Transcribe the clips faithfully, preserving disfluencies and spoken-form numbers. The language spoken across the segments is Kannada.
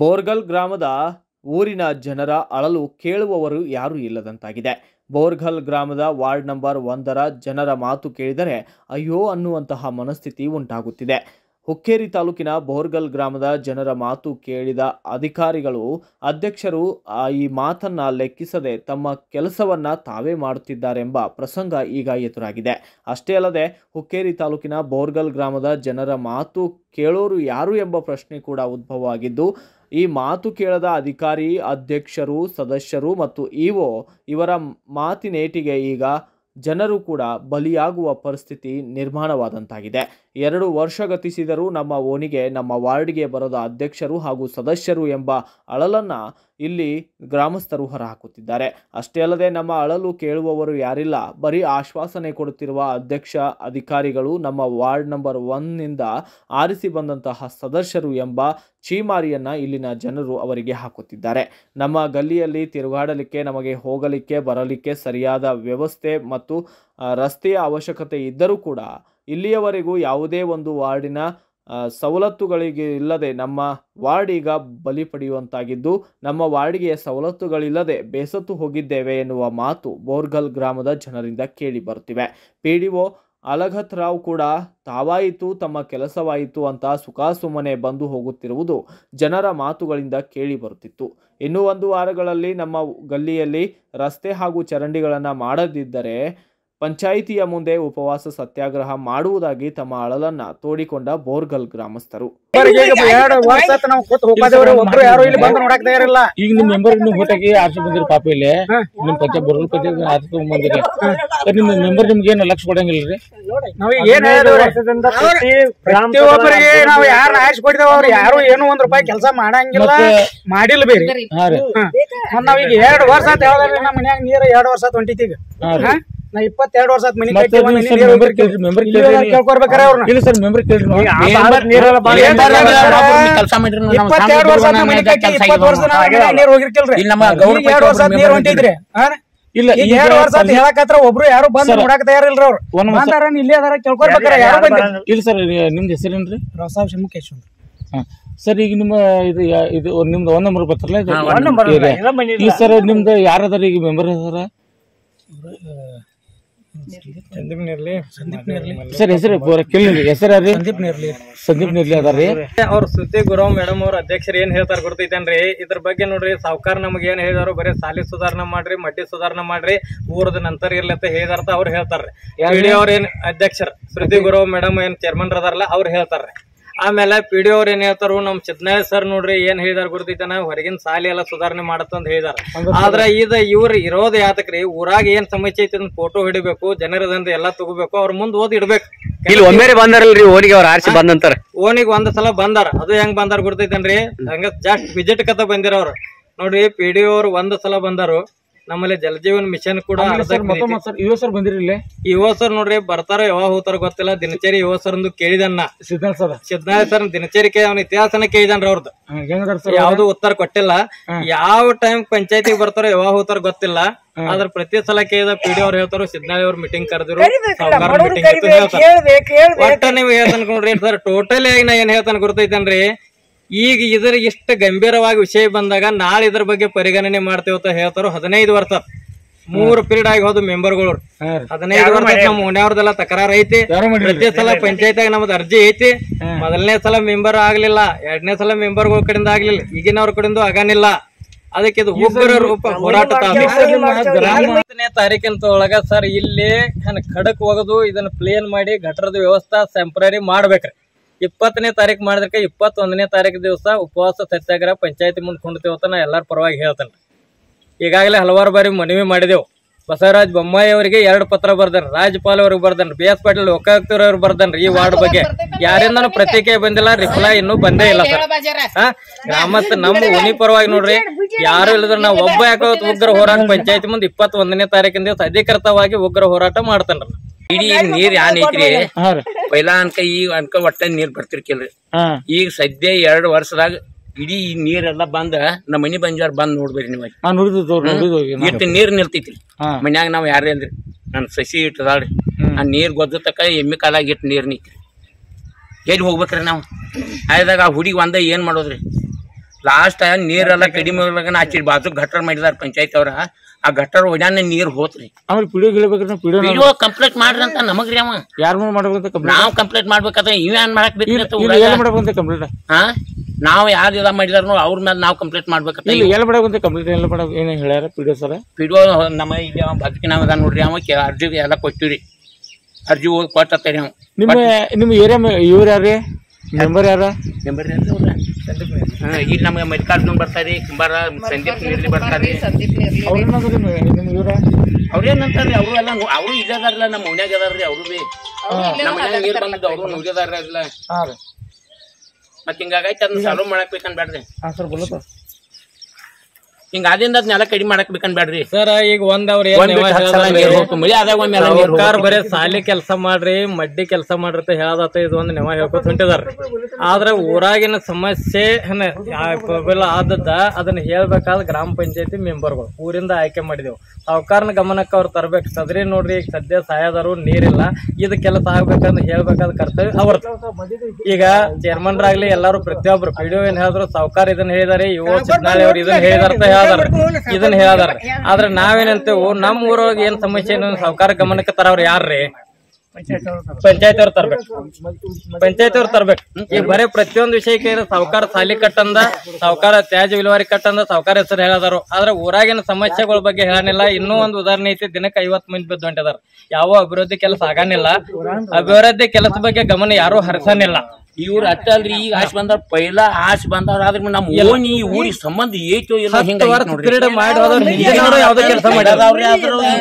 ಬೋರ್ಗಲ್ ಗ್ರಾಮದ ಊರಿನ ಜನರ ಅಳಲು ಕೇಳುವವರು ಯಾರೂ ಇಲ್ಲದಂತಾಗಿದೆ. ಬೋರ್ಗಲ್ ಗ್ರಾಮದ ವಾರ್ಡ್ ನಂಬರ್ ಒಂದರ ಜನರ ಮಾತು ಕೇಳಿದರೆ ಅಯ್ಯೋ ಅನ್ನುವಂತಹ ಮನಸ್ಥಿತಿ ಉಂಟಾಗುತ್ತಿದೆ. ಹುಕ್ಕೇರಿ ತಾಲೂಕಿನ ಬೋರ್ಗಲ್ ಗ್ರಾಮದ ಜನರ ಮಾತು ಕೇಳಿದ ಅಧಿಕಾರಿಗಳು ಅಧ್ಯಕ್ಷರು ಈ ಮಾತನ್ನು ಲೆಕ್ಕಿಸದೆ ತಮ್ಮ ಕೆಲಸವನ್ನು ತಾವೇ ಮಾಡುತ್ತಿದ್ದಾರೆಂಬ ಪ್ರಸಂಗ ಈಗ ಎದುರಾಗಿದೆ. ಅಷ್ಟೇ ಅಲ್ಲದೆ ಹುಕ್ಕೇರಿ ತಾಲೂಕಿನ ಬೋರ್ಗಲ್ ಗ್ರಾಮದ ಜನರ ಮಾತು ಕೇಳೋರು ಯಾರು ಎಂಬ ಪ್ರಶ್ನೆ ಕೂಡ ಉದ್ಭವವಾಗಿದ್ದು, ಈ ಮಾತು ಕೇಳದ ಅಧಿಕಾರಿ, ಅಧ್ಯಕ್ಷರು, ಸದಸ್ಯರು ಮತ್ತು ಇಒ ಇವರ ಮಾತಿನೇಟಿಗೆ ಈಗ ಜನರು ಕೂಡ ಬಲಿಯಾಗುವ ಪರಿಸ್ಥಿತಿ ನಿರ್ಮಾಣವಾದಂತಾಗಿದೆ. ಎರಡು ವರ್ಷ ಗತಿಸಿದರೂ ನಮ್ಮ ಓಣಿಗೆ, ನಮ್ಮ ವಾರ್ಡ್ಗೆ ಬರದ ಅಧ್ಯಕ್ಷರು ಹಾಗೂ ಸದಸ್ಯರು ಎಂಬ ಅಳಲನ್ನು ಇಲ್ಲಿ ಗ್ರಾಮಸ್ಥರು ಹೊರಹಾಕುತ್ತಿದ್ದಾರೆ. ಅಷ್ಟೇ ಅಲ್ಲದೆ ನಮ್ಮ ಅಳಲು ಕೇಳುವವರು ಯಾರಿಲ್ಲ, ಬರೀ ಆಶ್ವಾಸನೆ ಕೊಡುತ್ತಿರುವ ಅಧ್ಯಕ್ಷ, ಅಧಿಕಾರಿಗಳು, ನಮ್ಮ ವಾರ್ಡ್ ನಂಬರ್ ಒಂದನಿಂದ ಆರಿಸಿ ಬಂದಂತಹ ಸದಸ್ಯರು ಎಂಬ ಚೀಮಾರಿಯನ್ನು ಇಲ್ಲಿನ ಜನರು ಅವರಿಗೆ ಹಾಕುತ್ತಿದ್ದಾರೆ. ನಮ್ಮ ಗಲ್ಲಿಯಲ್ಲಿ ತಿರುಗಾಡಲಿಕ್ಕೆ, ನಮಗೆ ಹೋಗಲಿಕ್ಕೆ ಬರಲಿಕ್ಕೆ ಸರಿಯಾದ ವ್ಯವಸ್ಥೆ ಮತ್ತು ರಸ್ತೆಯ ಅವಶ್ಯಕತೆ ಇದ್ದರೂ ಕೂಡ ಇಲ್ಲಿಯವರೆಗೂ ಯಾವುದೇ ಒಂದು ವಾರ್ಡಿನ ಸವಲತ್ತುಗಳಿಗೆ ಇಲ್ಲದೆ ನಮ್ಮ ವಾರ್ಡ್ ಈಗ ಬಲಿ ಪಡೆಯುವಂತಾಗಿದ್ದು, ನಮ್ಮ ವಾರ್ಡ್ಗೆ ಸವಲತ್ತುಗಳಿಲ್ಲದೆ ಬೇಸತ್ತು ಹೋಗಿದ್ದೇವೆ ಎನ್ನುವ ಮಾತು ಬೋರ್ಗಲ್ ಗ್ರಾಮದ ಜನರಿಂದ ಕೇಳಿ ಬರುತ್ತಿವೆ. ಪಿ ಡಿ ಒ ಅಲಘತ್ ರಾವ್ ಕೂಡ ತಾವಾಯಿತು, ತಮ್ಮ ಕೆಲಸವಾಯಿತು ಅಂತ ಸುಖಾಸುಮ್ಮನೆ ಬಂದು ಹೋಗುತ್ತಿರುವುದು ಜನರ ಮಾತುಗಳಿಂದ ಕೇಳಿ ಬರುತ್ತಿತ್ತು. ಇನ್ನೂ ಒಂದು ವಾರಗಳಲ್ಲಿ ನಮ್ಮ ಗಲ್ಲಿಯಲ್ಲಿ ರಸ್ತೆ ಹಾಗೂ ಚರಂಡಿಗಳನ್ನು ಮಾಡದಿದ್ದರೆ ಪಂಚಾಯಿತಿಯ ಮುಂದೆ ಉಪವಾಸ ಸತ್ಯಾಗ್ರಹ ಮಾಡುವುದಾಗಿ ತಮ್ಮ ಅಳಲನ್ನ ತೋಡಿಕೊಂಡ ಬೋರ್ಗಲ್ ಗ್ರಾಮಸ್ಥರು. ಈಗ ನಿಮ್ ಮೆಂಬರ್ ಪಾಪ ಇಲ್ಲಿ ನಿಮ್ ಪಂಚಾಯತ್ ಬೋರ್ಗಲ್ ಪಂಚಾಯತ್ ನಿಮ್ ಮೆಂಬರ್ ನಿಮ್ಗೆ ಏನು ಲಕ್ಷ ಕೊಡಂಗಿಲ್ರಿ? ಪ್ರತಿಯೊಬ್ಬರಿಗೆ ನಾವು ಯಾರು ಆಯ್ಸ್ ಕೊಟ್ಟಿದ್ದೇವೆ, ಅವ್ರು ಯಾರು ಏನು ಒಂದ್ ರೂಪಾಯಿ ಕೆಲಸ ಮಾಡಂಗಿಲ್ಲ, ಮಾಡಿಲ್ಲ ಬೇರೆ. ನಾವೀಗ ಎರಡು ವರ್ಷ ಆತ ಹೇಳಿ ನಮ್ಮ ಮನ್ಯಾಗ ನೀರ ಎರಡು ವರ್ಷ ಹೊಂಟಿತೀಗ. ನಾ ಇಪ್ಪತ್ತೆರಡು ವರ್ಷ ಆಯ್ತು ಮನಿ ಕೇಳ್ಕೊಬೇಕಾರ ಇಪ್ಪತ್ತೆರಡು ವರ್ಷ ಮನಿ ಕಟ್ಟಿ ಇಪ್ಪತ್ತು ವರ್ಷ ನೀರ್ ಹೋಗಿರ್ಕಿಲ್ರಿ. ಎರಡು ವರ್ಷ ನೀರ್ ಹೊಂಟಿದ್ರಿ ಇಲ್ಲ, ಎರಡು ವರ್ಷ ಅಂತ ಹೇಳಕತ್ರ ಒಬ್ರು ಯಾರು ಬಂದ್ ನೋಡಕ್ ತಯಾರಿಲ್ರಿ. ಅವ್ರು ಒಂದಾರ ಇಲ್ಲೇ ಅದಾರ ಕೇಳ್ಕೊಬೇಕಾರ ಯಾರು ಬಂದ್ರಿ ಇಲ್ಲ. ಸರ್ ನಿಮ್ದು ಹೆಸರೇನ್ರಿ? ರಸಾವ್ ಶಿಮಕೇಶ್. ಸರ್ ಈಗ ನಿಮ್ಮ ಇದು ಇದು ನಿಮ್ದು ಒಂದ್ ನಂಬರ್ ಬರ್ತಾರಲ್ಲ, ಇದು ಸರ್ ನಿಮ್ದು ಯಾರದಾರ ಈಗ ಮೆಂಬರ್ ಅದಾರ? ಸಂದೀಪ್ ನೇರ್ಲಿ. ಸರ್ ಹೆಸರು ಹೆಸರ ಸಂದೀಪ್ ನೇರ್ಲಿ. ಸಂದೀಪ್ ನೇರ್ಲಿ ಅದಾರೀ ಅವ್ರ ಸುದ್ದಿ ಗುರಾವ್ ಮೇಡಮ್ ಅವ್ರ ಅಧ್ಯಕ್ಷರು ಏನ್ ಹೇಳ್ತಾರ ಗೊತ್ತೈತೇನ್ರಿ? ಇದ್ರ ಬಗ್ಗೆ ನೋಡ್ರಿ, ಸಾವುಕಾರ ನಮ್ಗೆ ಏನ್ ಹೇಳಿದಾರು, ಬರೀ ಸಾಲಿ ಸುಧಾರಣೆ ಮಾಡ್ರಿ, ಮಡ್ಡಿ ಸುಧಾರಣೆ ಮಾಡ್ರಿ, ಊರದ ನಂತರ ಇರ್ಲತ್ತ ಹೇಳಿದಾರ್ತ ಅವ್ರು ಹೇಳ್ತಾರ್ರಿ. ಪಿಡಿ ಅವ್ರ ಏನ್ ಅಧ್ಯಕ್ಷರ ಸುದ್ದಿ ಗುರಾವ್ ಮೇಡಮ್ ಏನ್ ಚೇರ್ಮನ್ ಅದಾರಲ್ಲ ಅವ್ರು ಹೇಳ್ತಾರ್ರಿ. ಆಮೇಲೆ ಪಿ ಡಿ ಅವ್ರು ಏನ್ ಹೇಳ್ತಾರು, ನಮ್ ಸಿದ್ದನಾಯ ಸರ್ ನೋಡ್ರಿ ಏನ್ ಹೇಳಿದಾರ ಗೊತ್ತಿದ್ದಾನ, ಹೊರಗಿನ ಸಾಲಿ ಎಲ್ಲ ಸುಧಾರಣೆ ಮಾಡತ್ತಂತ ಹೇಳಿದಾರ. ಆದ್ರ ಇದ ಇವ್ರ ಇರೋದ್ ಯಾತಕ್ರಿ, ಊರಾಗ ಏನ್ ಸಮಸ್ಯೆ ಐತಿ ಅಂತ ಫೋಟೋ ಹಿಡಿಬೇಕು, ಜನರದಂದ್ರೆ ಎಲ್ಲಾ ತಗೋಬೇಕು, ಅವ್ರ ಮುಂದ್ ಓದ್ ಇಡ್ಬೇಕು. ಇಲ್ಲಿ ಒಮ್ಮೆ ಬಂದಾರಲ್ರಿ ಓಣಿಗೆ, ಅವ್ರ ಆರ್ಸಿ ಬಂದಂತಾರ ಓಣಿಗೆ ಒಂದ್ ಸಲ ಬಂದಾರ. ಅದು ಹೆಂಗ್ ಬಂದಾರ ಗೊತ್ತೈತೇನ್ರಿ, ಹಂಗ ಜಾಸ್ಟ್ ವಿಸಿಟ್ ಕತ ಬಂದಿರ ಅವ್ರು ನೋಡ್ರಿ. ಪಿ ಡಿ ಅವ್ರು ಒಂದ್ ಸಲ ಬಂದಾರು, ನಮ್ಮಲ್ಲಿ ಜಲಜೀವನ್ ಮಿಷನ್ ಕೂಡ ಯುವ ಸರ್ ಬಂದಿರಲಿಲ್ಲ. ಯುವ ಸರ್ ನೋಡ್ರಿ ಬರ್ತಾರ ಯಾವಾಗ ಹೋಗ್ತಾರ ಗೊತ್ತಿಲ್ಲ. ದಿನಚರಿ ಯುವ ಸರ್ ಕೇಳಿದನ್ನ ಸಿದ್ದನಾಯ ಸರ್ ದಿನಚರಿಕೆ ಅವನ ಇತಿಹಾಸನ ಕೇಳಿದನ್ರಿ. ಅವ್ರದ್ದು ಯಾವ್ದು ಉತ್ತರ ಕೊಟ್ಟಿಲ್ಲ. ಯಾವ ಟೈಮ್ ಪಂಚಾಯತಿಗೆ ಬರ್ತಾರ ಯಾವಾಗ ಹೋಗ್ತಾರ ಗೊತ್ತಿಲ್ಲ. ಆದ್ರ ಪ್ರತಿ ಸಲ ಕೇಳಿದ ಪಿ ಡಿ ಅವ್ರು ಹೇಳ್ತಾರ ಸಿದ್ದನಾಯ ಅವ್ರ ಮೀಟಿಂಗ್ ಕರೆದ್ರು, ಮೀಟಿಂಗ್ ಒಟ್ಟ ನೀವ್ ಹೇಳ್ತಾನ ನೋಡ್ರಿ. ಸರ್ ಟೋಟಲ್ ಆಗಿ ನಾ ಏನ್ ಹೇಳ್ತಾನ ಗೊತ್ತೈತೇನ್ರಿ, ಈಗ ಇದ್ರ ಇಷ್ಟ ಗಂಭೀರವಾಗಿ ವಿಷಯ ಬಂದಾಗ ನಾಳೆ ಇದ್ರ ಬಗ್ಗೆ ಪರಿಗಣನೆ ಮಾಡ್ತೇವೆ ಅಂತ ಹೇಳ್ತಾರೋ. ಹದಿನೈದು ವರ್ಷ ಮೂರು ಪೀರಿಯಡ್ ಆಗಿ ಹೋದ ಮೆಂಬರ್ಗಳು. ಹದಿನೈದು ವರ್ಷ ನಮ್ಮ ಓಣ್ಯವ್ರದೆಲ್ಲ ತಕರಾರು ಐತಿ. ಪ್ರತಿ ಸಲ ಪಂಚಾಯತ್ ಆಗಿ ನಮ್ದು ಅರ್ಜಿ ಐತಿ. ಮೊದಲನೇ ಸಲ ಮೆಂಬರ್ ಆಗ್ಲಿಲ್ಲ, ಎರಡನೇ ಸಲ ಮೆಂಬರ್ಗಳ ಕಡೆಯಿಂದ ಆಗ್ಲಿಲ್ಲ, ಈಗಿನವ್ರ ಕಡೆಯಿಂದ ಆಗನಿಲ್ಲ. ಅದಕ್ಕೆ ಇದು ಉಗ್ರ ರೂಪ ಹೋರಾಟ. ಹತ್ತನೇ ತಾರೀಕಿನ ಒಳಗ ಸರ್ ಇಲ್ಲಿ ಖಡಕ್ ಒಗದು ಇದನ್ನ ಪ್ಲೇನ್ ಮಾಡಿ ಘಟರದ ವ್ಯವಸ್ಥೆ ಟೆಂಪ್ರರಿ ಮಾಡ್ಬೇಕ್ರಿ. ಇಪ್ಪತ್ತನೇ ತಾರೀಕು ಮಾಡಿದ್ರೆ ಇಪ್ಪತ್ತೊಂದನೇ ತಾರೀಕು ದಿವಸ ಉಪವಾಸ ಸತ್ಯಾಗ್ರಹ ಪಂಚಾಯತಿ ಮುಂದೆ ಕುಂಡ್ತೇವತ್ತ ನಾ ಎಲ್ಲರ ಪರವಾಗಿ ಹೇಳ್ತೇನೆ. ಈಗಾಗಲೇ ಹಲವಾರು ಬಾರಿ ಮನವಿ ಮಾಡಿದೆವು. ಬಸವರಾಜ ಬೊಮ್ಮಾಯಿ ಅವರಿಗೆ ಎರಡು ಪತ್ರ ಬರ್ದನ್, ರಾಜ್ಯಪಾಲ್ ಅವ್ರಿಗೆ ಬರ್ದನ್, ಬಿ ಎಸ್ ಪಾಟೀಲ್ ಲೋಕಾಯುಕ್ತರು ಅವ್ರು ಬರ್ದನ್ರಿ. ಈ ವಾರ್ಡ್ ಬಗ್ಗೆ ಯಾರಿಂದನೂ ಪ್ರತಿಕ್ರಿಯೆ ಬಂದಿಲ್ಲ, ರಿಪ್ಲೈ ಇನ್ನೂ ಬಂದೇ ಇಲ್ಲ ಸರ್. ಹಾ ಗ್ರಾಮಸ್ಥ ನಮ್ಮ ಉನಿ ಪರವಾಗಿ ನೋಡ್ರಿ ಯಾರು ಇಲ್ಲದ್ರೆ ನಾವು ಒಬ್ಬ ಯಾಕೋ ಉಗ್ರ ಹೋರಾಟ ಪಂಚಾಯತಿ ಮುಂದೆ ಇಪ್ಪತ್ತೊಂದನೇ ತಾರೀಕಿನ ದಿವಸ ಅಧಿಕೃತವಾಗಿ ಉಗ್ರ ಹೋರಾಟ ಮಾಡ್ತೇನ್ರಿ. ಇಡೀ ನೀರ್ ಏನ್ ಐತ್ರಿ ಪೈಲಾ ಅನ್ಕ ಈ ಅನ್ಕ ಒಟ್ಟ ನೀರ್ ಬರ್ತಿರ್ಕಿಲ್ರಿ. ಈಗ ಸದ್ಯ ಎರಡು ವರ್ಷದಾಗ ಇಡೀ ನೀರೆಲ್ಲಾ ಬಂದ ನಮ್ಮ ಮನಿ ಬಂಜಾರ್ ಬಂದ್ ನೋಡ್ಬೇರಿ ನೀವ್. ಇಟ್ಟು ನೀರ್ ನಿಲ್ತೈತಿ ಮನ್ಯಾಗ. ನಾವ್ ಯಾರೇ ಅಂದ್ರಿ ನನ್ ಸಸಿ ಇಟ್ಟದಾಳ್ರಿ, ಆ ನೀರ್ ಗೊದ್ದ ತಕ್ಕ ಎಮ್ಮೆ ಕಾಲಾಗ ಇಟ್ಟು ನೀರ್ ನಿಂತ್ರಿ. ಎಲ್ಲಿ ಹೋಗ್ಬೇಕ್ರಿ ನಾವು ಆಯ್ದಾಗ? ಆ ಹುಡುಗಿ ಒಂದ ಏನ್ ಮಾಡೋದ್ರಿ? ಲಾಸ್ಟ್ ನೀರೆಲ್ಲ ಕಡಿಮೆ ಹಚ್ಚಿ ಬಾಜು ಗಟ್ಟರ್ ಮಾಡಿದಾರ ಪಂಚಾಯತ್ ಅವ್ರ. ಆ ಗಟ್ಟರ್ ಒಡ್ಯಾನ ನೀರ್ ಹೋತ್ರಿ. ಪಿಡಿಒ ಕಂಪ್ಲೇಂಟ್ ಮಾಡ್ರಂತ ನಮಗ್ರಿ ಅವ ನಾವ್ ಕಂಪ್ಲೇಂಟ್ ಮಾಡ್ಬೇಕಾದ್ರೆ ಇವ್ ಏನ್ ಮಾಡಕ್ ಬೇಕ್ರಿ ನಾವ್ ಯಾರು ಇಲ್ಲ ಮಾಡಿದಾರ ಅವ್ರ ಮೇಲೆ ನಾವ್ ಕಂಪ್ಲೇಂಟ್ ಮಾಡ್ಬೇಕಂತ ಕಂಪ್ಲೇಂಟ್ ಪಿಡಿಒ ನಮ್ಮ ಇಲ್ಲಿ ಬದುಕಿನಾವ್ ಅದ ನೋಡ್ರಿ. ಅವ ಅರ್ಜಿ ಎಲ್ಲ ಕೊಟ್ಟಿವ್ರಿ, ಅರ್ಜಿ ಹೋಗಿ ಕೊಟ್ಟತ್ತೇರಿ. ಅವ್ ನಿಮ್ಮ ನಿಮ್ ಏರಿಯಾ ಇವ್ರ ಯಾರ್ರಿ ಮೆಂಬರ್ ಯಾರ ಮೆಂಬರ್ ಈಗ ನಮ್ಗೆ ಮಲ್ಲಿಕಾರ್ಜುನ್ ಬರ್ತಾರಿ, ಕುಂಬಾರ ಸಂದೀಪ್ ನೀರ್ಲಿ ಬರ್ತಾರಿ. ಅವ್ರೇನಂತಾರ್ರಿ ಅವರು ಎಲ್ಲ ಅವರು ಇದಾರಲ್ಲ ನಮ್ಮ ಮನ್ಯಾಗ ಅದಾರ್ರಿ. ಅವರು ಭೀ ನಮ್ಮ ನೀರ್ ಬಂದ ಅವರು ನುಗ್ಗಿದಾರಲ್ಲ. ಮತ್ ಹಿಂಗಾಗೈತಿ ಅದನ್ನ ಸಾಲ್ವ್ ಮಾಡಕ್ ಬೇಕನ್ಬ್ಯಾಡ್ರಿ. ಹಿಂಗಾದಿಂದ ಅದ್ ನೆಲ ಕಡಿಮೆ ಮಾಡಕ್ ಬೇಕನ್ಬ್ಯಾಡ್ರಿ ಸರ್. ಈಗ ಒಂದ್ ಅವ್ರ ಬರೀ ಸಾಲಿ ಕೆಲಸ ಮಾಡ್ರಿ, ಮಡ್ಡಿ ಕೆಲಸ ಮಾಡ್ರಿ ಅಂತ ಹೇಳದತ್ತ ಇದು ಒಂದ್ ನೆವ ಹೇಳ್ಕೊತ ಹೊಂಟಿದಾರ್ರಿ. ಆದ್ರ ಊರಾಗಿನ ಸಮಸ್ಯೆ ಆದದ್ದ ಅದನ್ನ ಹೇಳ್ಬೇಕಾದ ಗ್ರಾಮ ಪಂಚಾಯತಿ ಮೆಂಬರ್ಗಳು ಊರಿಂದ ಆಯ್ಕೆ ಮಾಡಿದೆವು. ಸಾವ್ಕಾರನ ಗಮನಕ್ಕೆ ಅವ್ರು ತರ್ಬೇಕು. ಸದ್ರಿ ನೋಡ್ರಿ ಈಗ ಸದ್ಯ ಸಾಯದಾರು ನೀರಿಲ್ಲ, ಇದ್ ಕೆಲಸ ಆಗ್ಬೇಕಂದ್ರೆ ಹೇಳ್ಬೇಕಾದ ಕರ್ತವ್ಯ ಅವ್ರದ್ದು. ಈಗ ಚೇರ್ಮನ್ರಾಗ್ಲಿ ಎಲ್ಲಾರು ಪ್ರತಿಯೊಬ್ರು ಪಿಡಿಒ ಏನ್ ಹೇಳಿದ್ರು, ಸಾವ್ಕಾರ ಇದನ್ನ ಹೇಳಿದಾರೆ, ಇವ ಚಿತ್ನಾಳಿ ಅವ್ರು ಇದನ್ನ ಹೇಳಿದಾರ, ಇದನ್ನ ಹೇಳದಾರ. ಆದ್ರೆ ನಾವೇನಂತೇವು ನಮ್ ಊರೊಳಗೆ ಏನ್ ಸಮಸ್ಯೆ ಸಾವ್ಕಾರ ಗಮನಕ್ಕೆ ತರವ್ರ ಯಾರ್ರಿ? ಪಂಚಾಯತ್ ಅವ್ರು ತರ್ಬೇಕು, ಪಂಚಾಯತ್ ಅವ್ರು ತರ್ಬೇಕು. ಈಗ ಬರೀ ಪ್ರತಿಯೊಂದು ವಿಷಯಕ್ಕೆ ಸಾವ್ಕಾರ ಸಾಲಿ ಕಟ್ಟಂದ, ಸಾವ್ಕಾರ ತ್ಯಾಜ್ಯ ವಿಲುವಾರಿ ಕಟ್ಟಂದ, ಸಾವ್ಕಾರ ಹೆಸರು ಹೇಳದಾರು. ಆದ್ರೆ ಊರಾಗಿನ ಸಮಸ್ಯೆಗಳ ಬಗ್ಗೆ ಹೇಳಾನಿಲ್ಲ. ಇನ್ನೂ ಒಂದು ಉದಾಹರಣೆ ಐತಿ, ದಿನಕ್ಕೆ ಐವತ್ ಮಂದಿ ಬಿದ್ದು ಹೊಂಟಿದಾರ. ಯಾವ ಅಭಿವೃದ್ಧಿ ಕೆಲಸ ಆಗಾನಿಲ್ಲ, ಅಭಿವೃದ್ಧಿ ಕೆಲಸ ಬಗ್ಗೆ ಗಮನ ಯಾರು ಹರಿಸಾನಿಲ್ಲ. ಇವ್ರ ಅಷ್ಟ ಅಲ್ರಿ. ಈಗ ಆಶ್ ಬಂದವ್ರ ಪೈಲಾ ಆಶ್ ಬಂದವ್ರ. ಆದ್ರ ನಮ್ ಓನ್ ಈ ಊರಿಗ ಸಂಬಂಧ ಏಟು ಇಲ್ಲ. ಹಿಂಗ ಯಾರ ಆಶ್ ಬರ್ತಾರ ಎಲ್ಲಾರು ಅವ್ರ ಎಲ್ಲಾರು ಅವ್ರ ಆಗಿದಾರ.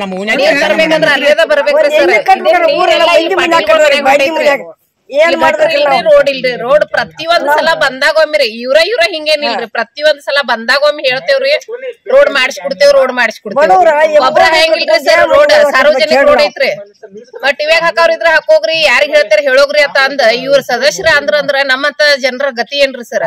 ನಮ್ ಊನ್ಯಾಗ ರೋಡ್ ಇಲ್ರಿ, ರೋಡ್ ಪ್ರತಿಯೊಂದ್ ಸಲ ಬಂದಾಗೊಮ್ಮೆ ಇವ್ರ ಇವ್ರ ಹಿಂಗೇನಿಲ್ರಿ. ಪ್ರತಿಯೊಂದ್ ಸಲ ಬಂದಾಗೊಮ್ಮೆ ಹೇಳ್ತೇವ್ರಿ ರೋಡ್ ಮಾಡಿಸ್ಕೊಡ್ತೇವ್ ರೋಡ್ ಮಾಡಿಸ್ಕೊಡ್ತೇವ್ರಿ. ಒಬ್ರ ಹೆಂಗಿಲ್ರಿ ಸರ್, ರೋಡ್ ಸಾರ್ವಜನಿಕ ರೋಡ್ ಐತ್ರಿ. ಬಟ್ ಇವಾಗ ಹಾಕವ್ರಿದ್ರ ಹಾಕೋಗ್ರಿ, ಯಾರಿಗ್ ಹೇಳ್ತಾರ ಹೇಳೋಗ್ರಿ ಅಂತ ಅಂದ ಇವ್ರ ಸದಸ್ಯರ ಅಂದ್ರ ಅಂದ್ರ ನಮ್ಮಂತ ಜನರ ಗತಿ ಏನ್ರಿ ಸರ್?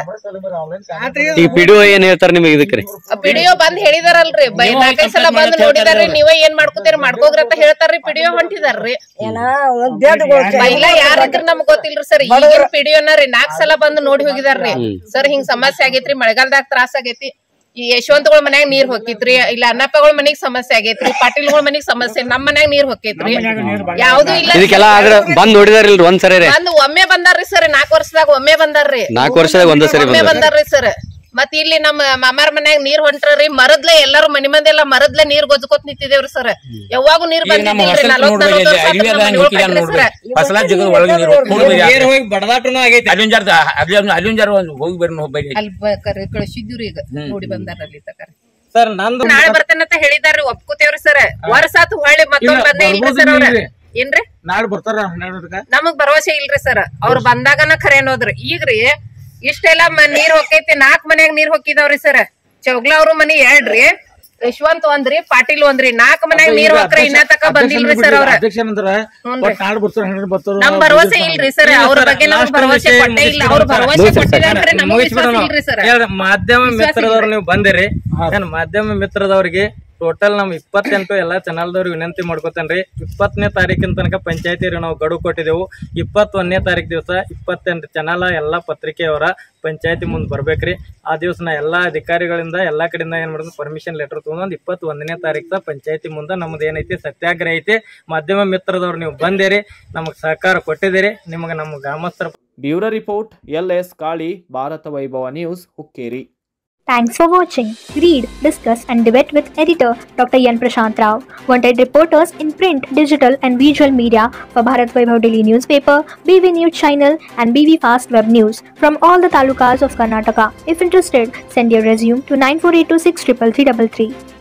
ಪಿಡಿಒ ಏನ್ ಹೇಳ್ತಾರ ನಿಮಗ್ ಇದಕ್ರಿ? ಪಿಡಿಒ ಬಂದ್ ಹೇಳಿದಾರಲ್ರಿ, ನಾಲ್ಕೈದು ಸಲ ಬಂದ್ ನೋಡಿದಾರ್ರಿ, ನೀವ ಏನ್ ಮಾಡ್ಕೋತೀರಿ ಮಾಡ್ಕೋಗ್ರಿ ಅಂತ ಹೇಳ್ತಾರ್ರಿ. ಪಿಡಿಒ ಹೊಂಟಿದಾರ್ರಿ. ಇಲ್ಲ ಯಾರಿದ್ರ ನಮ್ಗ್ ಗೊತ್ತಿಲ್ರಿ ಸರ್. ಈಗ ಪಿಡಿಒನರಿ ನಾಕ್ ಸಲ ಬಂದು ನೋಡಿ ಹೋಗಿದಾರ್ರಿ ಸರ್. ಹಿಂಗ್ ಸಮಸ್ಯೆ ಆಗೇತ್ರಿ, ಮಳೆಗಾಲದಾಗ ತ್ರಾಸ ಆಗೇತಿ, ಈ ಯಶವಂತಗಳ ಮನ್ಯಾಗ ನೀರ್ ಹೊಕ್ಕೈತ್ರಿ, ಇಲ್ಲ ಅನ್ನಪ್ಪಗಳ ಮನಿಗ್ ಸಮಸ್ಯೆ ಆಗೇತ್ರಿ, ಪಾಟೀಲ್ಗಳ ಮನಿಗ್ ಸಮಸ್ಯೆ, ನಮ್ ಮನ್ಯಾಗ ನೀರ್ ಹೊಕ್ಕೈತ್ರಿ. ಯಾವ್ದು ಇಲ್ಲ ಬಂದ್ ನೋಡಿದಾರಿಲ್ರಿ. ಒಂದ್ಸರಿ ಬಂದ್ ಒಮ್ಮೆ ಬಂದಾರ್ರಿ ಸರ್, ನಾಕ್ ವರ್ಷದಾಗ ಒಮ್ಮೆ ಬಂದಾರ್ರಿ, ನಾಕ್ ವರ್ಷದಾಗ ಒಮ್ಮೆ ಬಂದಾರ್ರಿ ಸರ್. ಮತ್ ಇಲ್ಲಿ ನಮ್ಮ ಮಾಮಾರ ಮನ್ಯಾಗ ನೀರ್ ಹೊಂಟ್ರಿ, ಮರದ್ಲೆ ಎಲ್ಲಾರು ಮನಿ ಮಂದಿ ಎಲ್ಲ ಮರದ್ಲೆ ನೀರ್ ಗೊಜ್ಕೋತ್ ನಿಂತಿದೇವ್ರಿ ಸರ್. ಯಾವಾಗೂ ನೀರ್ ಬಂದಿಲ್ರಿ, ಕಳಿಸಿದ್ರಿ. ಈಗ ನೋಡಿ ಬಂದಾರ ಅಲ್ಲಿ ತಕ ಸರ್. ನಂದು ನಾಳೆ ಬರ್ತೇನೆ ಅಂತ ಹೇಳಿದಾರ್ರಿ, ಒಪ್ಕೋತೇವ್ರಿ ಸರ್. ವರ್ಷಾತು ಹೊಳ್ಳಿ ಮತ್ತೊಂದ್ ಬಂದೇ ಇಲ್ರಿ ಸರ್ ಅವ್ರ. ಏನ್ರಿ ನಾಳೆ ಬರ್ತಾರ ನಮಗ್ ಭರವಸೆ ಇಲ್ರಿ ಸರ್. ಅವ್ರು ಬಂದಾಗನ ಖರೆ ಅನ್ನೋದ್ರಿ. ಈಗ್ರಿ ಇಷ್ಟೆಲ್ಲ ನೀರ್ ಹೊಕ್ಕೈತಿ, ನಾಕ್ ಮನ್ಯಾಗ ನೀರ್ ಹೊಕ್ಕಿದಾವ್ರಿ ಸರ್. ಚೌಗ್ಲ ಅವ್ರ ಮನಿ ಎರಡ್ರಿ, ಯಶವಂತ್ ಒಂದ್ರಿ, ಪಾಟೀಲ್ ಒಂದ್ರಿ. ನಾಕ್ ಮನ್ಯಾಗ ನೀರ್ ಹೊಕ್ಕ್ರ ಇನ್ನ ತಕ ಬಂದಿಲ್ರಿ ಸರ್ ಅವ್ರ. ನಮ್ ಭರವಸೆ ಇಲ್ರಿ ಸರ್ ಅವ್ರ ಬಗ್ಗೆ. ನಮ್ ಭರವಸೆ ಕೊಟ್ಟೇ ಇಲ್ಲ. ಅವ್ರ ಭರವಸೆ ಕೊಟ್ಟಿದ್ರೆ ನಮಗ್ ವಿಶ್ವಾಸ ಇಲ್ರಿ ಸರ್. ಮಾಧ್ಯಮ ಮಿತ್ರದವ್ರು ನೀವು ಬಂದಿರಿ, ನಾನು ಮಾಧ್ಯಮ ಮಿತ್ರದವ್ರಿಗೆ ಟೋಟಲ್ ನಮ್ ಇಪ್ಪತ್ತೆಂಟು ಎಲ್ಲಾ ಚಾನಲ್ದವ್ರು ವಿನಂತಿ ಮಾಡ್ಕೊತೇನ್ರಿ. ಇಪ್ಪತ್ತನೇ ತಾರೀಕಿನ ತನಕ ಪಂಚಾಯತಿಯವ್ರಿಗೆ ನಾವು ಗಡುವು ಕೊಟ್ಟಿದೆವು. ಇಪ್ಪತ್ತೊಂದನೇ ತಾರೀಕು ದಿವಸ ಇಪ್ಪತ್ತೆಂಟು ಚಾನಲ್ ಎಲ್ಲಾ ಪತ್ರಿಕೆಯವರ ಪಂಚಾಯತಿ ಮುಂದೆ ಬರ್ಬೇಕ್ರಿ. ಆ ದಿವಸ ನಾ ಎಲ್ಲಾ ಅಧಿಕಾರಿಗಳಿಂದ ಎಲ್ಲಾ ಕಡೆಯಿಂದ ಏನ್ ಮಾಡೋದು ಪರ್ಮಿಷನ್ ಲೆಟರ್ ತಗೊಂಡ್ ಇಪ್ಪತ್ತ್ ಒಂದನೇ ತಾರೀಕು ಪಂಚಾಯತಿ ಮುಂದೆ ನಮ್ದು ಏನೈತಿ ಸತ್ಯಾಗ್ರಹ ಐತಿ. ಮಾಧ್ಯಮ ಮಿತ್ರದವ್ರು ನೀವು ಬಂದಿರಿ, ನಮಗ್ ಸಹಕಾರ ಕೊಟ್ಟಿದ್ದೀರಿ, ನಿಮಗೆ ನಮ್ಮ ಗ್ರಾಮಸ್ಥರ. Bureau report L S Kali, Bharata Vaibhava news, Hukkeri. Thanks for watching. Read, discuss and debate with editor Doctor Yan Prashant Rao. Wanted reporters in print, digital and visual media for Bharat Vaibhav Daily Newspaper, B V News Channel and B V Fast Web News from all the talukas of Karnataka. If interested, send your resume to nine four eight two six triple three three three.